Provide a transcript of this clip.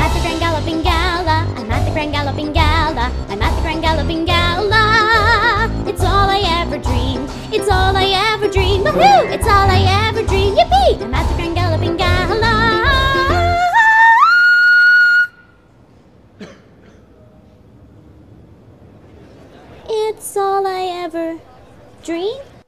at the Grand Galloping Gala. I'm at the Grand Galloping Gala. I'm at the Grand Galloping Gala. It's all I ever dreamed. It's all I ever dreamed. Woohoo! It's all I ever dreamed. Yippee! I'm at the Grand Galloping Gala. It's all I ever dreamed.